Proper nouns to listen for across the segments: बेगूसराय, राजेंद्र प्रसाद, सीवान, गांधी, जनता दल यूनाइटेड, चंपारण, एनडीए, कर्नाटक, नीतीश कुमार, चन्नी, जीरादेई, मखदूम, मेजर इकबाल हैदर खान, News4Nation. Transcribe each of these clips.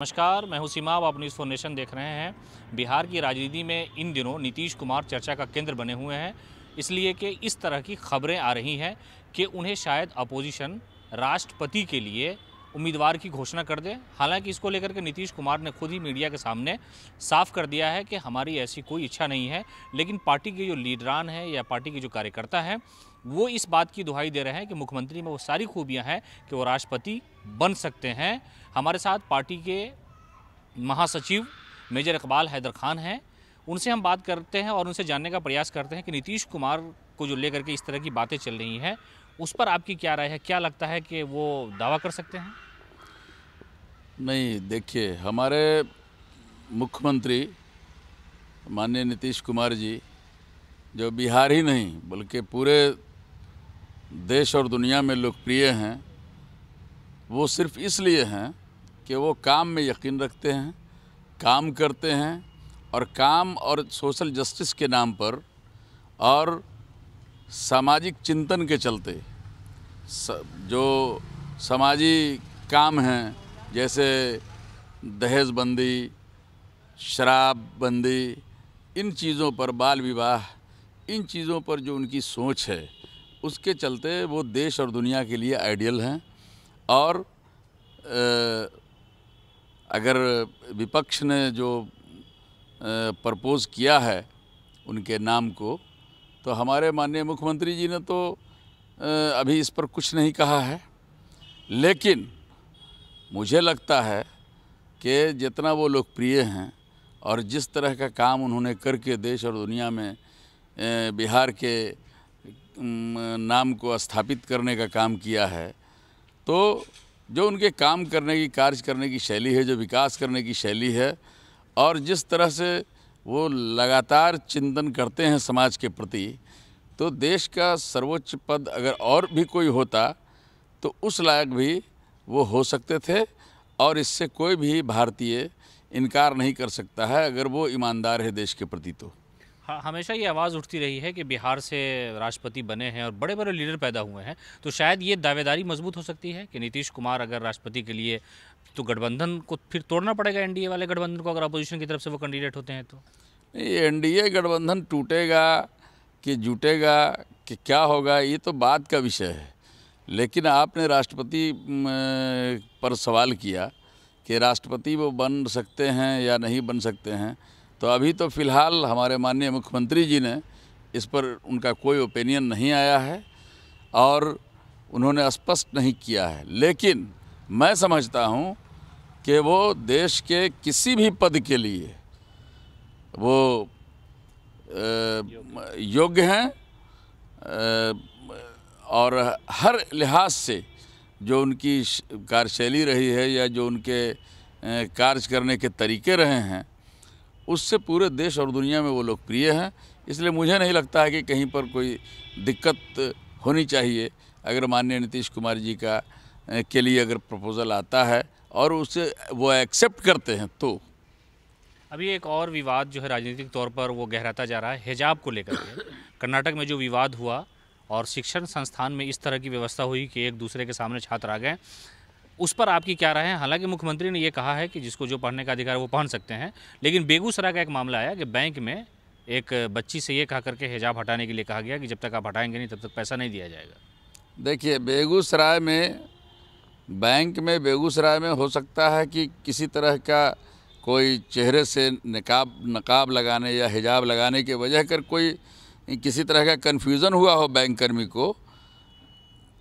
नमस्कार, मैं हूं सीमा। आप News4Nation देख रहे हैं। बिहार की राजनीति में इन दिनों नीतीश कुमार चर्चा का केंद्र बने हुए हैं, इसलिए कि इस तरह की खबरें आ रही हैं कि उन्हें शायद अपोजिशन राष्ट्रपति के लिए उम्मीदवार की घोषणा कर दे। हालांकि इसको लेकर के नीतीश कुमार ने खुद ही मीडिया के सामने साफ कर दिया है कि हमारी ऐसी कोई इच्छा नहीं है, लेकिन पार्टी के जो लीडरान है या पार्टी के जो कार्यकर्ता हैं वो इस बात की दुहाई दे रहे हैं कि मुख्यमंत्री में वो सारी खूबियां हैं कि वो राष्ट्रपति बन सकते हैं। हमारे साथ पार्टी के महासचिव मेजर इकबाल हैदर खान हैं, उनसे हम बात करते हैं और उनसे जानने का प्रयास करते हैं कि नीतीश कुमार को जो लेकर के इस तरह की बातें चल रही हैं उस पर आपकी क्या राय है, क्या लगता है कि वो दावा कर सकते हैं? नहीं, देखिए, हमारे मुख्यमंत्री माननीय नीतीश कुमार जी जो बिहार ही नहीं बल्कि पूरे देश और दुनिया में लोकप्रिय हैं, वो सिर्फ इसलिए हैं कि वो काम में यकीन रखते हैं, काम करते हैं और काम और सोशल जस्टिस के नाम पर और सामाजिक चिंतन के चलते जो समाजी काम हैं जैसे दहेजबंदी, शराबबंदी, इन चीज़ों पर, बाल विवाह, इन चीज़ों पर जो उनकी सोच है उसके चलते वो देश और दुनिया के लिए आइडियल हैं। और अगर विपक्ष ने जो प्रपोज़ किया है उनके नाम को, तो हमारे माननीय मुख्यमंत्री जी ने तो अभी इस पर कुछ नहीं कहा है, लेकिन मुझे लगता है कि जितना वो लोकप्रिय हैं और जिस तरह का काम उन्होंने करके देश और दुनिया में बिहार के नाम को स्थापित करने का काम किया है, तो जो उनके काम करने की, कार्य करने की शैली है, जो विकास करने की शैली है और जिस तरह से वो लगातार चिंतन करते हैं समाज के प्रति, तो देश का सर्वोच्च पद अगर और भी कोई होता तो उस लायक भी वो हो सकते थे और इससे कोई भी भारतीय इनकार नहीं कर सकता है अगर वो ईमानदार है देश के प्रति। तो हमेशा ये आवाज़ उठती रही है कि बिहार से राष्ट्रपति बने हैं और बड़े बड़े लीडर पैदा हुए हैं, तो शायद ये दावेदारी मजबूत हो सकती है कि नीतीश कुमार अगर राष्ट्रपति के लिए, तो गठबंधन को फिर तोड़ना पड़ेगा, एनडीए वाले गठबंधन को, अगर अपोजिशन की तरफ से वो कैंडिडेट होते हैं तो। नहीं, एनडीए गठबंधन टूटेगा कि जुटेगा कि क्या होगा ये तो बात का विषय है, लेकिन आपने राष्ट्रपति पर सवाल किया कि राष्ट्रपति वो बन सकते हैं या नहीं बन सकते हैं, तो अभी तो फ़िलहाल हमारे माननीय मुख्यमंत्री जी ने इस पर, उनका कोई ओपिनियन नहीं आया है और उन्होंने स्पष्ट नहीं किया है, लेकिन मैं समझता हूँ कि वो देश के किसी भी पद के लिए वो योग्य हैं और हर लिहाज से जो उनकी कार्यशैली रही है या जो उनके कार्य करने के तरीके रहे हैं उससे पूरे देश और दुनिया में वो लोकप्रिय हैं। इसलिए मुझे नहीं लगता है कि कहीं पर कोई दिक्कत होनी चाहिए अगर माननीय नीतीश कुमार जी का के लिए अगर प्रपोज़ल आता है और उसे वो एक्सेप्ट करते हैं तो। अभी एक और विवाद जो है राजनीतिक तौर पर वो गहराता जा रहा है हिजाब को लेकर के। कर्नाटक में जो विवाद हुआ और शिक्षण संस्थान में इस तरह की व्यवस्था हुई कि एक दूसरे के सामने छात्र आ गए, उस पर आपकी क्या राय है? हालांकि मुख्यमंत्री ने ये कहा है कि जिसको जो पढ़ने का अधिकार है वो पहन सकते हैं, लेकिन बेगूसराय का एक मामला आया कि बैंक में एक बच्ची से ये कहा करके हिजाब हटाने के लिए कहा गया कि जब तक आप हटाएंगे नहीं तब तक पैसा नहीं दिया जाएगा। देखिए, बेगूसराय में, बैंक में बेगूसराय में हो सकता है कि किसी तरह का कोई चेहरे से नकाब लगाने या हिजाब लगाने के वजह कर कोई किसी तरह का कन्फ्यूज़न हुआ हो बैंक कर्मी को,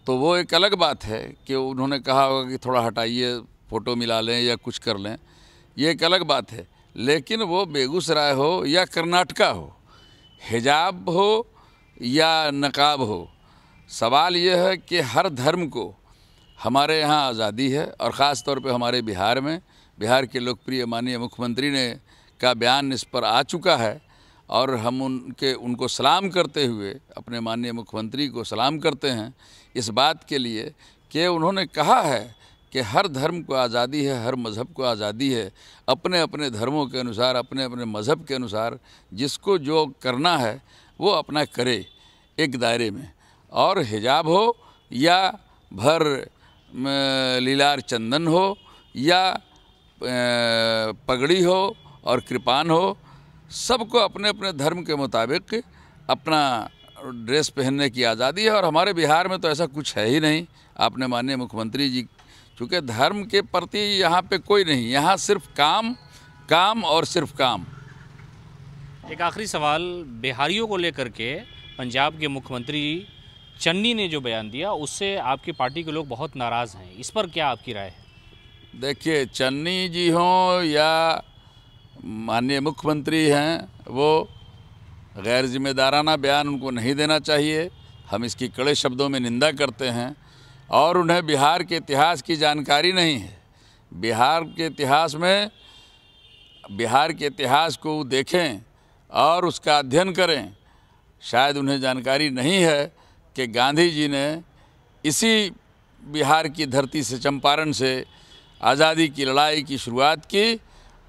तो वो एक अलग बात है कि उन्होंने कहा होगा कि थोड़ा हटाइए, फ़ोटो मिला लें या कुछ कर लें, ये एक अलग बात है। लेकिन वो बेगूसराय हो या कर्नाटका हो, हिजाब हो या नकाब हो, सवाल ये है कि हर धर्म को हमारे यहाँ आज़ादी है और ख़ास तौर पे हमारे बिहार में, बिहार के लोकप्रिय माननीय मुख्यमंत्री ने का बयान इस पर आ चुका है और हम उनको सलाम करते हुए, अपने माननीय मुख्यमंत्री को सलाम करते हैं इस बात के लिए कि उन्होंने कहा है कि हर धर्म को आज़ादी है, हर मज़हब को आज़ादी है, अपने अपने धर्मों के अनुसार, अपने अपने मज़हब के अनुसार जिसको जो करना है वो अपना करे एक दायरे में। और हिजाब हो या भर लीलार चंदन हो या पगड़ी हो और कृपान हो, सबको अपने अपने धर्म के मुताबिक अपना ड्रेस पहनने की आज़ादी है। और हमारे बिहार में तो ऐसा कुछ है ही नहीं। आपने माननीय मुख्यमंत्री जी, चूँकि धर्म के प्रति यहाँ पे कोई नहीं, यहाँ सिर्फ काम काम और सिर्फ काम। एक आखिरी सवाल बिहारियों को लेकर के पंजाब के मुख्यमंत्री चन्नी ने जो बयान दिया उससे आपकी पार्टी के लोग बहुत नाराज़ हैं, इस पर क्या आपकी राय है? देखिए, चन्नी जी हों या माननीय मुख्यमंत्री हैं, वो गैर जिम्मेदाराना बयान उनको नहीं देना चाहिए। हम इसकी कड़े शब्दों में निंदा करते हैं। और उन्हें बिहार के इतिहास की जानकारी नहीं है। बिहार के इतिहास में, बिहार के इतिहास को देखें और उसका अध्ययन करें। शायद उन्हें जानकारी नहीं है कि गांधी जी ने इसी बिहार की धरती से, चंपारण से आज़ादी की लड़ाई की शुरुआत की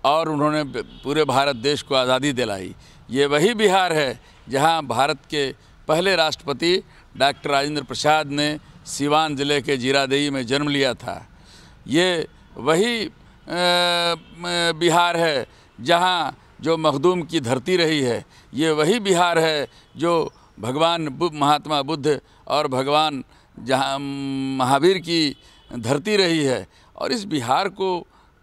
और उन्होंने पूरे भारत देश को आज़ादी दिलाई। ये वही बिहार है जहां भारत के पहले राष्ट्रपति डॉक्टर राजेंद्र प्रसाद ने सीवान ज़िले के जीरादेई में जन्म लिया था। ये वही बिहार है जहां जो मखदूम की धरती रही है। ये वही बिहार है जो भगवान महात्मा बुद्ध और भगवान जहाँ महावीर की धरती रही है। और इस बिहार को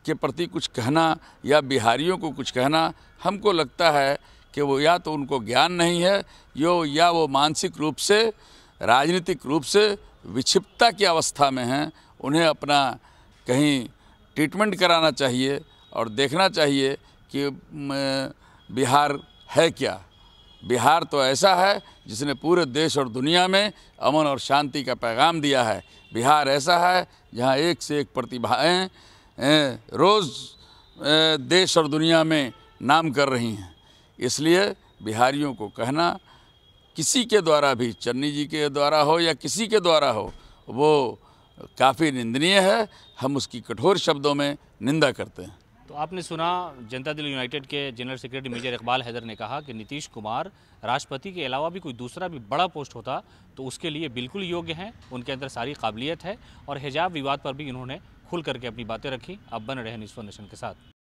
के प्रति कुछ कहना या बिहारियों को कुछ कहना, हमको लगता है कि वो या तो उनको ज्ञान नहीं है या वो मानसिक रूप से, राजनीतिक रूप से विक्षिप्तता की अवस्था में हैं। उन्हें अपना कहीं ट्रीटमेंट कराना चाहिए और देखना चाहिए कि बिहार है क्या। बिहार तो ऐसा है जिसने पूरे देश और दुनिया में अमन और शांति का पैगाम दिया है। बिहार ऐसा है जहां एक से एक प्रतिभाएं रोज़ देश और दुनिया में नाम कर रही हैं। इसलिए बिहारियों को कहना किसी के द्वारा भी, चन्नी जी के द्वारा हो या किसी के द्वारा हो, वो काफ़ी निंदनीय है। हम उसकी कठोर शब्दों में निंदा करते हैं। तो आपने सुना, जनता दल यूनाइटेड के general secretary major Iqbal Haider ने कहा कि नीतीश कुमार राष्ट्रपति के अलावा भी कोई दूसरा भी बड़ा पोस्ट होता तो उसके लिए बिल्कुल योग्य हैं, उनके अंदर सारी काबिलियत है। और हिजाब विवाद पर भी इन्होंने खुल करके अपनी बातें रखी। अब बन रहे न्यूज़4नेशन के साथ।